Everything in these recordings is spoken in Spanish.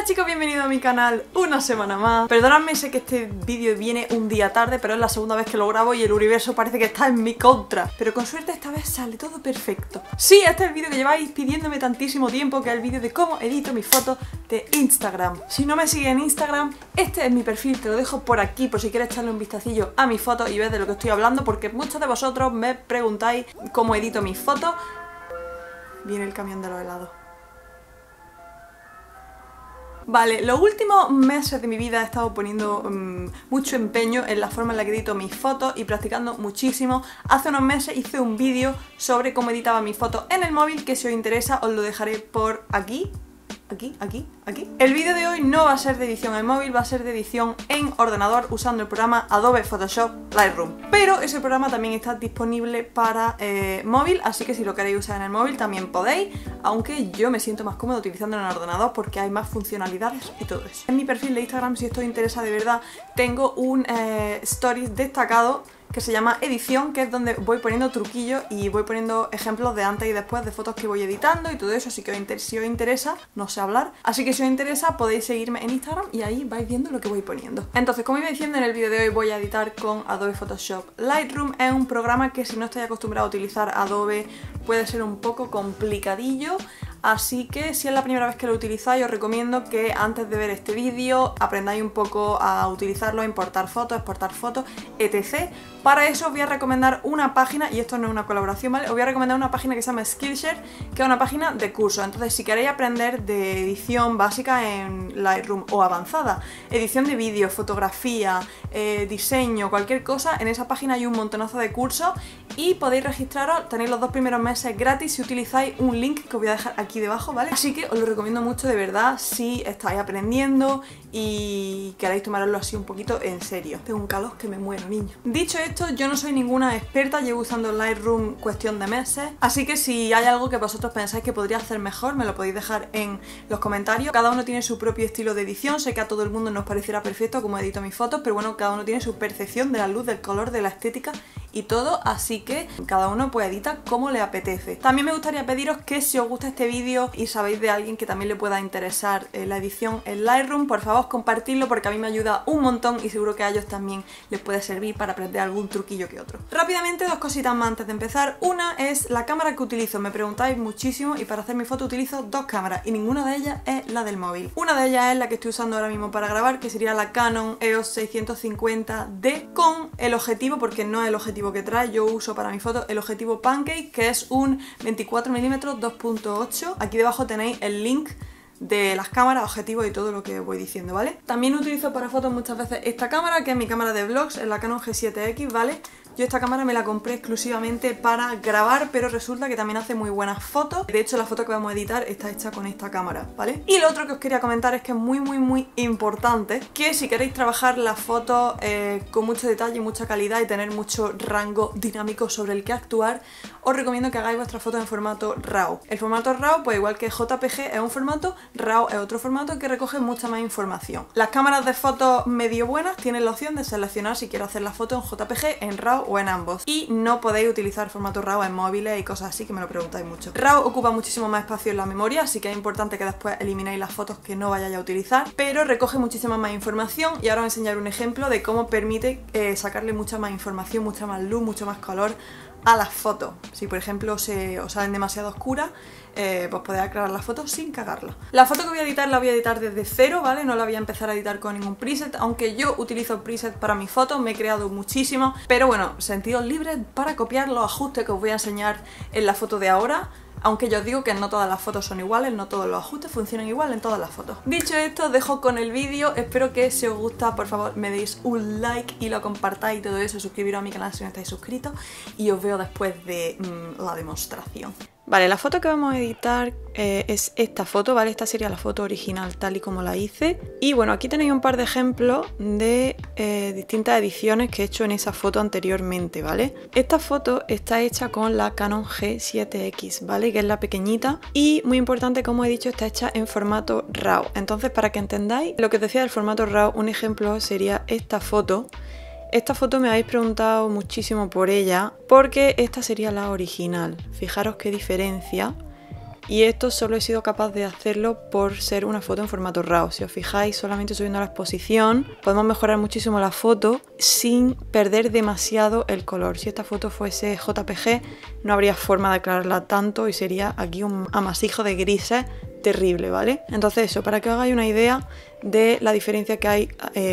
Hola chicos, bienvenidos a mi canal una semana más. Perdonadme, sé que este vídeo viene un día tarde, pero es la segunda vez que lo grabo y el universo parece que está en mi contra. Pero con suerte esta vez sale todo perfecto. Sí, este es el vídeo que lleváis pidiéndome tantísimo tiempo, que es el vídeo de cómo edito mis fotos de Instagram. Si no me sigues en Instagram, este es mi perfil, te lo dejo por aquí por si quieres echarle un vistacillo a mis fotos y ver de lo que estoy hablando, porque muchos de vosotros me preguntáis cómo edito mis fotos. Viene el camión de los helados. Vale, los últimos meses de mi vida he estado poniendo mucho empeño en la forma en la que edito mis fotos y practicando muchísimo. Hace unos meses hice un vídeo sobre cómo editaba mis fotos en el móvil, que si os interesa os lo dejaré por aquí. Aquí. El vídeo de hoy no va a ser de edición en móvil, va a ser de edición en ordenador usando el programa Adobe Photoshop Lightroom. Pero ese programa también está disponible para móvil, así que si lo queréis usar en el móvil también podéis, aunque yo me siento más cómodo utilizando en el ordenador porque hay más funcionalidades y todo eso. En mi perfil de Instagram, si esto os interesa de verdad, tengo un stories destacado que se llama edición, que es donde voy poniendo truquillos y voy poniendo ejemplos de antes y después de fotos que voy editando y todo eso, así que si os interesa, no sé hablar, así que si os interesa podéis seguirme en Instagram y ahí vais viendo lo que voy poniendo. Entonces, como iba diciendo, en el vídeo de hoy voy a editar con Adobe Photoshop Lightroom. Es un programa que si no estáis acostumbrado a utilizar Adobe puede ser un poco complicadillo, así que si es la primera vez que lo utilizáis os recomiendo que antes de ver este vídeo aprendáis un poco a utilizarlo, a importar fotos, exportar fotos, etc. Para eso os voy a recomendar una página, y esto no es una colaboración, ¿vale? Os voy a recomendar una página que se llama Skillshare, que es una página de cursos. Entonces, si queréis aprender de edición básica en Lightroom o avanzada, edición de vídeo, fotografía, diseño, cualquier cosa, en esa página hay un montonazo de cursos y podéis registraros, tenéis los 2 primeros meses gratis si utilizáis un link que os voy a dejar aquí debajo, ¿vale? Así que os lo recomiendo mucho de verdad si estáis aprendiendo y queréis tomarlo así un poquito en serio. Tengo un calor que me muero, niño. Dicho esto, yo no soy ninguna experta, llevo usando Lightroom cuestión de meses, así que si hay algo que vosotros pensáis que podría hacer mejor, me lo podéis dejar en los comentarios. Cada uno tiene su propio estilo de edición, sé que a todo el mundo nos parecerá perfecto como edito mis fotos, pero bueno, cada uno tiene su percepción de la luz, del color, de la estética y todo, así que cada uno pues edita como le apetece. También me gustaría pediros que si os gusta este vídeo y sabéis de alguien que también le pueda interesar la edición en Lightroom, por favor compartidlo porque a mí me ayuda un montón y seguro que a ellos también les puede servir para aprender algún truquillo que otro. Rápidamente, dos cositas más antes de empezar. Una es la cámara que utilizo, me preguntáis muchísimo, y para hacer mi foto utilizo 2 cámaras y ninguna de ellas es la del móvil. Una de ellas es la que estoy usando ahora mismo para grabar, que sería la Canon EOS 650D con el objetivo, porque no es el objetivo que trae, yo uso para mi foto el objetivo Pancake, que es un 24 mm 2.8. Aquí debajo tenéis el link de las cámaras, objetivos y todo lo que voy diciendo, ¿vale? También utilizo para fotos muchas veces esta cámara, que es mi cámara de vlogs, es la Canon G7X, ¿vale? Yo esta cámara me la compré exclusivamente para grabar, pero resulta que también hace muy buenas fotos. De hecho, la foto que vamos a editar está hecha con esta cámara, ¿vale? Y lo otro que os quería comentar es que es muy importante que si queréis trabajar las fotos con mucho detalle, mucha calidad y tener mucho rango dinámico sobre el que actuar, os recomiendo que hagáis vuestras fotos en formato RAW. El formato RAW, pues igual que JPG es un formato, RAW es otro formato que recoge mucha más información. Las cámaras de fotos medio buenas tienen la opción de seleccionar si quiero hacer la foto en JPG, en RAW o en ambos, y no podéis utilizar formato RAW en móviles y cosas así, que me lo preguntáis mucho. RAW ocupa muchísimo más espacio en la memoria, así que es importante que después eliminéis las fotos que no vayáis a utilizar, pero recoge muchísima más información y ahora os enseñaré un ejemplo de cómo permite sacarle mucha más información, mucha más luz, mucho más color a las fotos. Si por ejemplo se os salen demasiado oscuras, pues podéis aclarar las fotos sin cagarla. La foto que voy a editar la voy a editar desde cero, ¿vale? No la voy a empezar a editar con ningún preset, aunque yo utilizo preset para mis fotos, me he creado muchísimo, pero bueno, sentidos libres para copiar los ajustes que os voy a enseñar en la foto de ahora. Aunque yo os digo que no todas las fotos son iguales, no todos los ajustes funcionan igual en todas las fotos. Dicho esto, os dejo con el vídeo, espero que si os gusta por favor me deis un like y lo compartáis y todo eso, suscribiros a mi canal si no estáis suscritos y os veo después de la demostración. Vale, la foto que vamos a editar es esta foto, ¿vale? Esta sería la foto original tal y como la hice. Y bueno, aquí tenéis un par de ejemplos de distintas ediciones que he hecho en esa foto anteriormente, ¿vale? Esta foto está hecha con la Canon G7X, ¿vale? Que es la pequeñita y muy importante, como he dicho, está hecha en formato RAW. Entonces, para que entendáis lo que os decía del formato RAW, un ejemplo sería esta foto. Esta foto me habéis preguntado muchísimo por ella porque esta sería la original. Fijaros qué diferencia Y esto solo he sido capaz de hacerlo por ser una foto en formato RAW. Si os fijáis, solamente subiendo la exposición podemos mejorar muchísimo la foto sin perder demasiado el color. Si esta foto fuese JPG no habría forma de aclararla tanto y sería aquí un amasijo de grises terrible, ¿vale? Entonces eso, para que os hagáis una idea de la diferencia que hay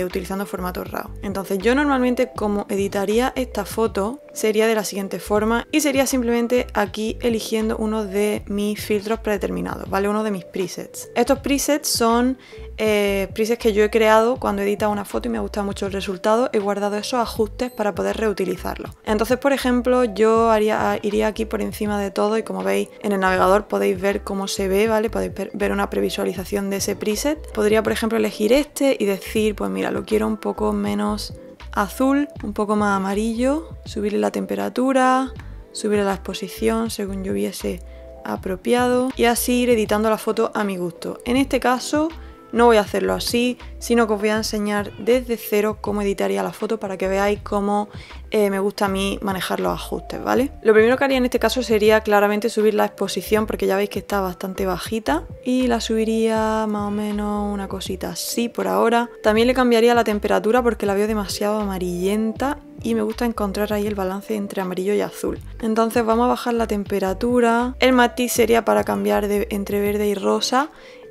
utilizando formato RAW. Entonces yo normalmente como editaría esta foto sería de la siguiente forma y sería simplemente aquí eligiendo uno de mis filtros predeterminados, ¿vale? Uno de mis presets. Estos presets son presets que yo he creado cuando he editado una foto y me ha gustado mucho el resultado. He guardado esos ajustes para poder reutilizarlos. Entonces, por ejemplo, yo iría aquí por encima de todo y como veis en el navegador podéis ver cómo se ve, ¿vale? Podéis ver una previsualización de ese preset. Podría, por ejemplo, elegir este y decir, pues mira, lo quiero un poco menos azul, un poco más amarillo, subirle la temperatura, subirle la exposición según yo viese apropiado y así ir editando la foto a mi gusto. En este caso no voy a hacerlo así, sino que os voy a enseñar desde cero cómo editaría la foto para que veáis cómo me gusta a mí manejar los ajustes, ¿vale? Lo primero que haría en este caso sería claramente subir la exposición porque ya veis que está bastante bajita y la subiría más o menos una cosita así por ahora. También le cambiaría la temperatura porque la veo demasiado amarillenta y me gusta encontrar ahí el balance entre amarillo y azul. Entonces vamos a bajar la temperatura. El matiz sería para cambiar entre verde y rosa.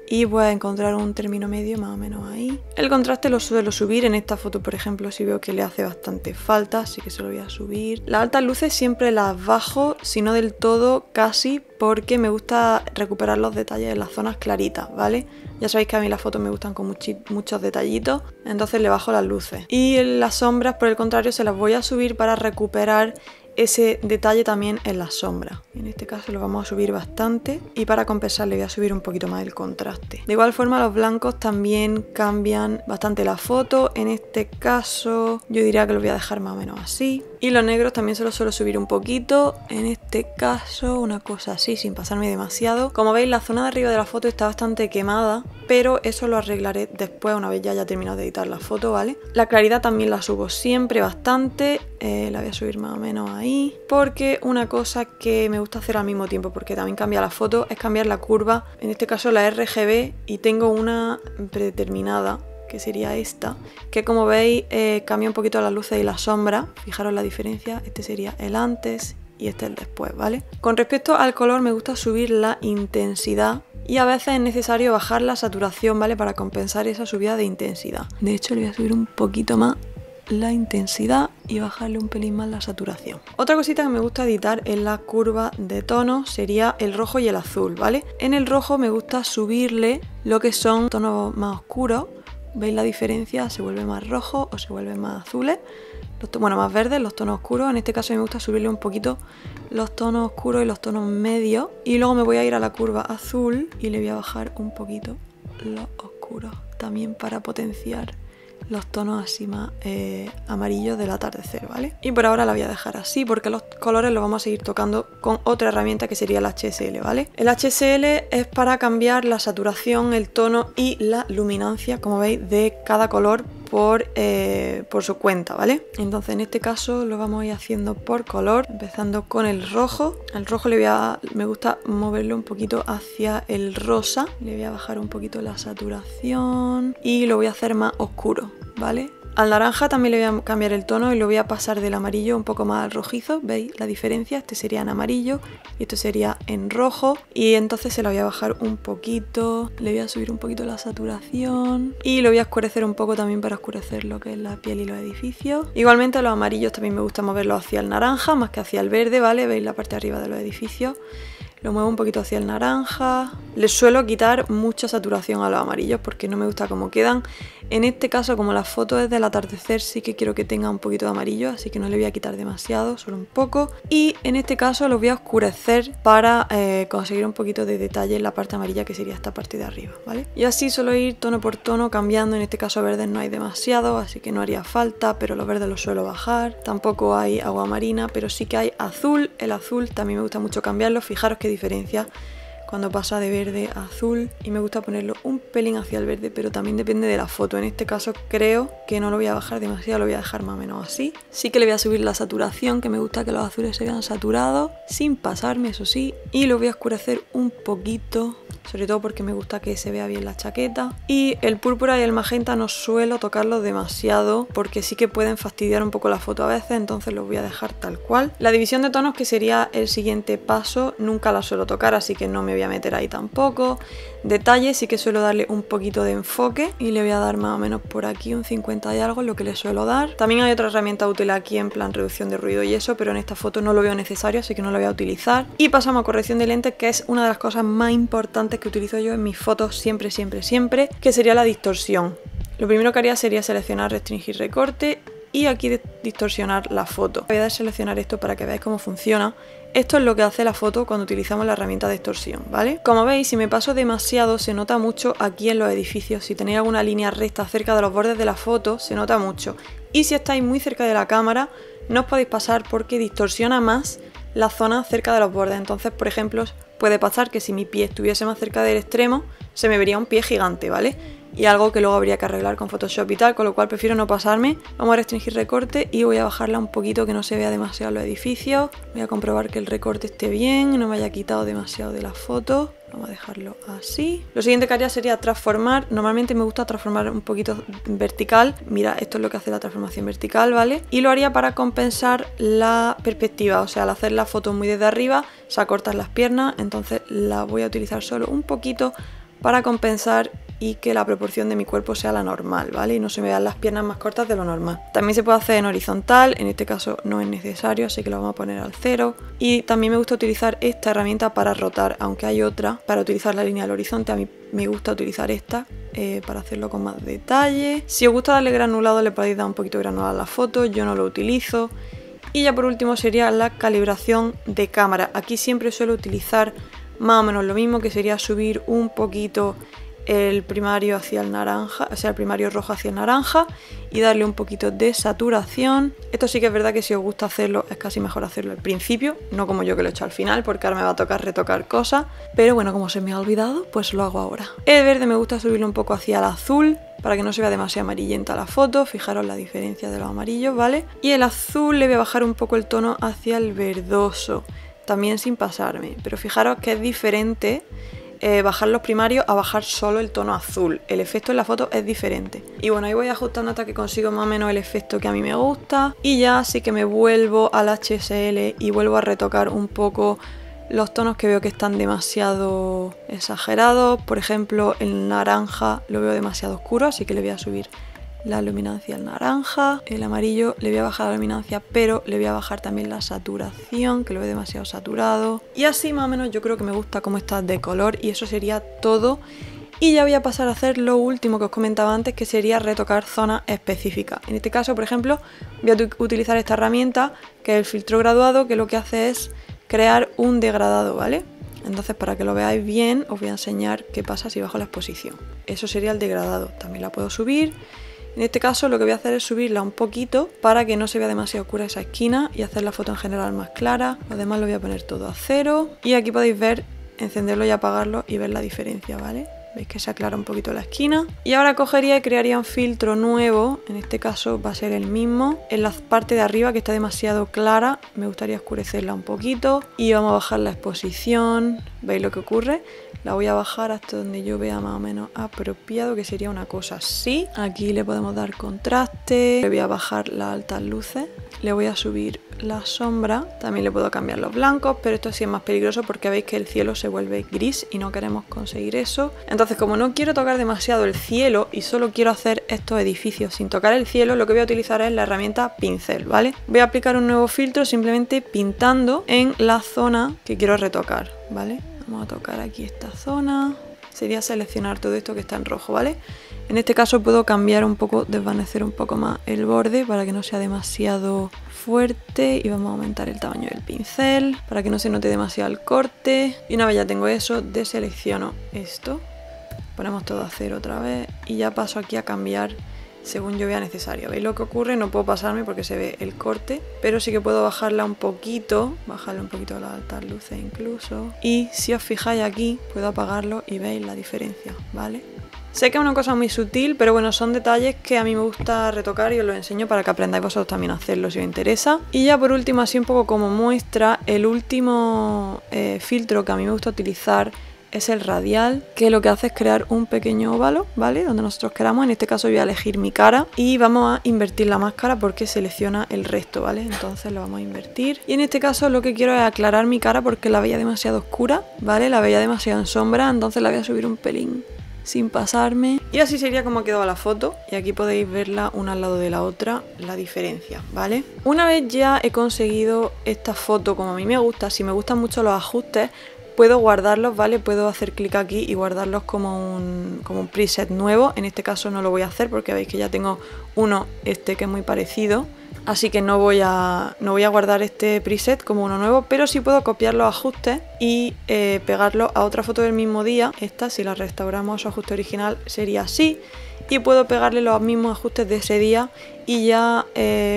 Y voy a encontrar un término medio más o menos ahí. El contraste lo suelo subir. En esta foto, por ejemplo, sí veo que le hace bastante falta, así que se lo voy a subir. Las altas luces siempre las bajo, si no del todo, casi, porque me gusta recuperar los detalles en las zonas claritas, ¿vale? Ya sabéis que a mí las fotos me gustan con muchos detallitos, entonces le bajo las luces. Y las sombras, por el contrario, se las voy a subir para recuperar ese detalle también en la sombra. En este caso lo vamos a subir bastante y para compensar le voy a subir un poquito más el contraste. De igual forma los blancos también cambian bastante la foto. En este caso yo diría que lo voy a dejar más o menos así. Y los negros también se los suelo subir un poquito. En este caso una cosa así, sin pasarme demasiado. Como veis la zona de arriba de la foto está bastante quemada, pero eso lo arreglaré después una vez ya haya terminado de editar la foto, ¿vale? La claridad también la subo siempre bastante. La voy a subir más o menos ahí, porque una cosa que me gusta hacer al mismo tiempo, porque también cambia la foto, es cambiar la curva, en este caso la RGB, y tengo una predeterminada que sería esta, que como veis cambia un poquito las luces y la sombra. Fijaros la diferencia, este sería el antes y este el después, ¿vale? Con respecto al color me gusta subir la intensidad y a veces es necesario bajar la saturación, ¿vale? Para compensar esa subida de intensidad. De hecho le voy a subir un poquito más la intensidad y bajarle un pelín más la saturación. Otra cosita que me gusta editar en la curva de tono sería el rojo y el azul, ¿vale? En el rojo me gusta subirle lo que son tonos más oscuros. ¿Veis la diferencia? Se vuelve más rojo o se vuelven más azules. Bueno, más verdes, los tonos oscuros. En este caso me gusta subirle un poquito los tonos oscuros y los tonos medios. Y luego me voy a ir a la curva azul y le voy a bajar un poquito los oscuros también para potenciar los tonos así más amarillos del atardecer, ¿vale? Y por ahora la voy a dejar así porque los colores los vamos a seguir tocando con otra herramienta que sería el HSL, ¿vale? El HSL es para cambiar la saturación, el tono y la luminancia, como veis, de cada color por su cuenta, ¿vale? Entonces en este caso lo vamos a ir haciendo por color, empezando con el rojo. Al rojo me gusta moverlo un poquito hacia el rosa, le voy a bajar un poquito la saturación y lo voy a hacer más oscuro, ¿vale? Al naranja también le voy a cambiar el tono y lo voy a pasar del amarillo un poco más al rojizo. ¿Veis la diferencia? Este sería en amarillo y esto sería en rojo. Y entonces se lo voy a bajar un poquito, le voy a subir un poquito la saturación y lo voy a oscurecer un poco también para oscurecer lo que es la piel y los edificios. Igualmente a los amarillos también me gusta moverlos hacia el naranja más que hacia el verde, ¿vale? ¿Veis la parte de arriba de los edificios? Lo muevo un poquito hacia el naranja. Les suelo quitar mucha saturación a los amarillos porque no me gusta cómo quedan. En este caso, como la foto es del atardecer, sí que quiero que tenga un poquito de amarillo, así que no le voy a quitar demasiado, solo un poco. Y en este caso los voy a oscurecer para conseguir un poquito de detalle en la parte amarilla, que sería esta parte de arriba, ¿vale? Y así suelo ir tono por tono cambiando. En este caso verdes no hay demasiado, así que no haría falta, pero los verdes los suelo bajar. Tampoco hay agua marina, pero sí que hay azul. El azul también me gusta mucho cambiarlo. Fijaros que diferencia cuando pasa de verde a azul, y me gusta ponerlo un pelín hacia el verde, pero también depende de la foto. En este caso creo que no lo voy a bajar demasiado, lo voy a dejar más o menos así. Sí que le voy a subir la saturación, que me gusta que los azules se vean saturados, sin pasarme, eso sí, y lo voy a oscurecer un poquito, sobre todo porque me gusta que se vea bien la chaqueta. Y el púrpura y el magenta no suelo tocarlos demasiado porque sí que pueden fastidiar un poco la foto a veces, entonces los voy a dejar tal cual. La división de tonos, que sería el siguiente paso, nunca la suelo tocar, así que no me voy a meter ahí tampoco. Detalles sí que suelo darle un poquito de enfoque y le voy a dar más o menos por aquí un 50 y algo, lo que le suelo dar. También hay otra herramienta útil aquí en plan reducción de ruido y eso, pero en esta foto no lo veo necesario, así que no la voy a utilizar. Y pasamos a corrección de lentes, que es una de las cosas más importantes que utilizo yo en mis fotos siempre, siempre, siempre, que sería la distorsión. Lo primero que haría sería seleccionar, restringir, recorte y aquí distorsionar la foto. Voy a seleccionar esto para que veáis cómo funciona. Esto es lo que hace la foto cuando utilizamos la herramienta de distorsión, ¿vale? Como veis, si me paso demasiado, se nota mucho aquí en los edificios. Si tenéis alguna línea recta cerca de los bordes de la foto, se nota mucho. Y si estáis muy cerca de la cámara, no os podéis pasar porque distorsiona más la zona cerca de los bordes. Entonces, por ejemplo, puede pasar que si mi pie estuviese más cerca del extremo, se me vería un pie gigante, ¿vale? Y algo que luego habría que arreglar con Photoshop y tal, con lo cual prefiero no pasarme. Vamos a restringir recorte y voy a bajarla un poquito, que no se vea demasiado los edificios. Voy a comprobar que el recorte esté bien, no me haya quitado demasiado de la foto. Vamos a dejarlo así. Lo siguiente que haría sería transformar. Normalmente me gusta transformar un poquito vertical. Mira, esto es lo que hace la transformación vertical, ¿vale? Y lo haría para compensar la perspectiva. O sea, al hacer la foto muy desde arriba, se acortan las piernas. Entonces la voy a utilizar solo un poquito para compensar y que la proporción de mi cuerpo sea la normal, ¿vale? Y no se me vean las piernas más cortas de lo normal. También se puede hacer en horizontal, en este caso no es necesario, así que lo vamos a poner al 0. Y también me gusta utilizar esta herramienta para rotar, aunque hay otra para utilizar la línea del horizonte. A mí me gusta utilizar esta para hacerlo con más detalle. Si os gusta darle granulado, le podéis dar un poquito de granulado a la foto, yo no lo utilizo. Y ya por último sería la calibración de cámara. Aquí siempre suelo utilizar más o menos lo mismo, que sería subir un poquito el primario hacia el naranja, o sea, el primario rojo hacia el naranja, y darle un poquito de saturación. Esto sí que es verdad que si os gusta hacerlo, es casi mejor hacerlo al principio, no como yo que lo he hecho al final, porque ahora me va a tocar retocar cosas. Pero bueno, como se me ha olvidado, pues lo hago ahora. El verde me gusta subirlo un poco hacia el azul, para que no se vea demasiado amarillenta la foto. Fijaros la diferencia de los amarillos, ¿vale? Y el azul le voy a bajar un poco el tono hacia el verdoso, también sin pasarme, pero fijaros que es diferente. Bajar los primarios a bajar solo el tono azul, el efecto en la foto es diferente. Y bueno, ahí voy ajustando hasta que consigo más o menos el efecto que a mí me gusta. Y ya sí que me vuelvo al HSL y vuelvo a retocar un poco los tonos que veo que están demasiado exagerados. Por ejemplo, el naranja lo veo demasiado oscuro, así que le voy a subir la luminancia al naranja. El amarillo le voy a bajar la luminancia, pero le voy a bajar también la saturación, que lo veo demasiado saturado. Y así más o menos yo creo que me gusta cómo está de color, y eso sería todo. Y ya voy a pasar a hacer lo último que os comentaba antes, que sería retocar zonas específicas. En este caso, por ejemplo, voy a utilizar esta herramienta, que es el filtro graduado, que lo que hace es crear un degradado, ¿vale? Entonces, para que lo veáis bien, os voy a enseñar qué pasa si bajo la exposición. Eso sería el degradado. También la puedo subir. En este caso lo que voy a hacer es subirla un poquito para que no se vea demasiado oscura esa esquina y hacer la foto en general más clara. Lo demás lo voy a poner todo a 0. Y aquí podéis ver, encenderlo y apagarlo y ver la diferencia, ¿vale? Veis que se aclara un poquito la esquina. Y ahora cogería y crearía un filtro nuevo. En este caso va a ser el mismo. En la parte de arriba, que está demasiado clara, me gustaría oscurecerla un poquito. Y vamos a bajar la exposición. ¿Veis lo que ocurre? La voy a bajar hasta donde yo vea más o menos apropiado, que sería una cosa así. Aquí le podemos dar contraste. Le voy a bajar las altas luces. Le voy a subir la sombra. También le puedo cambiar los blancos, pero esto sí es más peligroso porque veis que el cielo se vuelve gris y no queremos conseguir eso. Entonces, como no quiero tocar demasiado el cielo y solo quiero hacer estos edificios sin tocar el cielo, lo que voy a utilizar es la herramienta pincel, ¿vale? Voy a aplicar un nuevo filtro simplemente pintando en la zona que quiero retocar, ¿vale? Vamos a tocar aquí esta zona. Sería seleccionar todo esto que está en rojo, ¿vale? En este caso puedo cambiar un poco, desvanecer un poco más el borde para que no sea demasiado fuerte. Y vamos a aumentar el tamaño del pincel para que no se note demasiado el corte. Y una vez ya tengo eso, deselecciono esto. Ponemos todo a 0 otra vez y ya paso aquí a cambiar según yo vea necesario. ¿Veis lo que ocurre? No puedo pasarme porque se ve el corte, pero sí que puedo bajarla un poquito a las altas luces incluso. Y si os fijáis aquí, puedo apagarlo y veis la diferencia, ¿vale? Sé que es una cosa muy sutil, pero bueno, son detalles que a mí me gusta retocar y os los enseño para que aprendáis vosotros también a hacerlo si os interesa. Y ya por último, así un poco como muestra, el último filtro que a mí me gusta utilizar es el radial, que lo que hace es crear un pequeño óvalo, ¿vale? Donde nosotros queramos. En este caso voy a elegir mi cara y vamos a invertir la máscara porque selecciona el resto, ¿vale? Entonces lo vamos a invertir. Y en este caso lo que quiero es aclarar mi cara porque la veía demasiado oscura, ¿vale? La veía demasiado en sombra, entonces la voy a subir un pelín sin pasarme. Y así sería como ha quedado la foto. Y aquí podéis verla una al lado de la otra, la diferencia, ¿vale? Una vez ya he conseguido esta foto como a mí me gusta, si me gustan mucho los ajustes, puedo guardarlos, ¿vale? Puedo hacer clic aquí y guardarlos como un preset nuevo. En este caso no lo voy a hacer porque veis que ya tengo uno que es muy parecido. Así que no voy a guardar este preset como uno nuevo, pero sí puedo copiar los ajustes y pegarlos a otra foto del mismo día. Esta, si la restauramos a su ajuste original, sería así. Y puedo pegarle los mismos ajustes de ese día y ya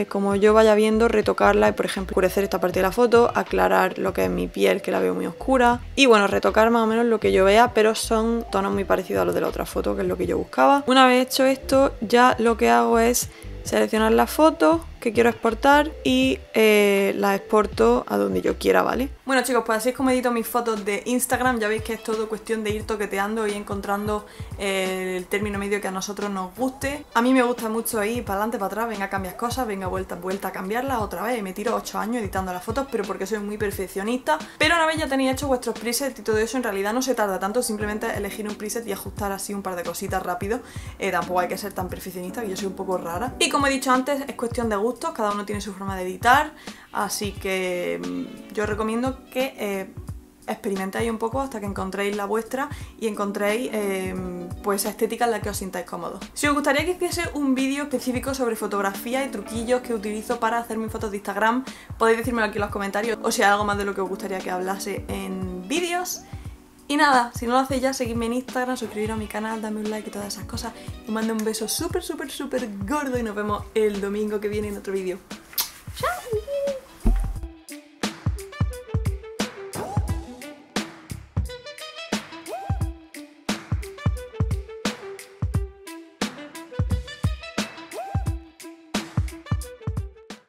como yo vaya viendo, retocarla y por ejemplo oscurecer esta parte de la foto, aclarar lo que es mi piel que la veo muy oscura y bueno, retocar más o menos lo que yo vea, pero son tonos muy parecidos a los de la otra foto, que es lo que yo buscaba. Una vez hecho esto, ya lo que hago es seleccionar la foto que quiero exportar y la exporto a donde yo quiera, ¿vale? Bueno chicos, pues así es como edito mis fotos de Instagram. Ya veis que es todo cuestión de ir toqueteando y encontrando el término medio que a nosotros nos guste. A mí me gusta mucho ir para adelante, para atrás, venga, cambias cosas, venga, vuelta a cambiarlas otra vez. Me tiro 8 años editando las fotos, pero porque soy muy perfeccionista. Pero una vez ya tenéis hecho vuestros presets y todo eso, en realidad no se tarda tanto, simplemente elegir un preset y ajustar así un par de cositas rápido. Tampoco hay que ser tan perfeccionista, que yo soy un poco rara. Y como he dicho antes, es cuestión de gusto. Cada uno tiene su forma de editar, así que yo recomiendo que experimentéis un poco hasta que encontréis la vuestra y encontréis pues estética en la que os sintáis cómodos. Si os gustaría que hiciese un vídeo específico sobre fotografía y truquillos que utilizo para hacer mis fotos de Instagram, podéis decírmelo aquí en los comentarios, o si hay algo más de lo que os gustaría que hablase en vídeos. Y nada, si no lo hacéis ya, seguidme en Instagram, suscribiros a mi canal, dadme un like y todas esas cosas. Os mando un beso súper, súper, súper gordo y nos vemos el domingo que viene en otro vídeo.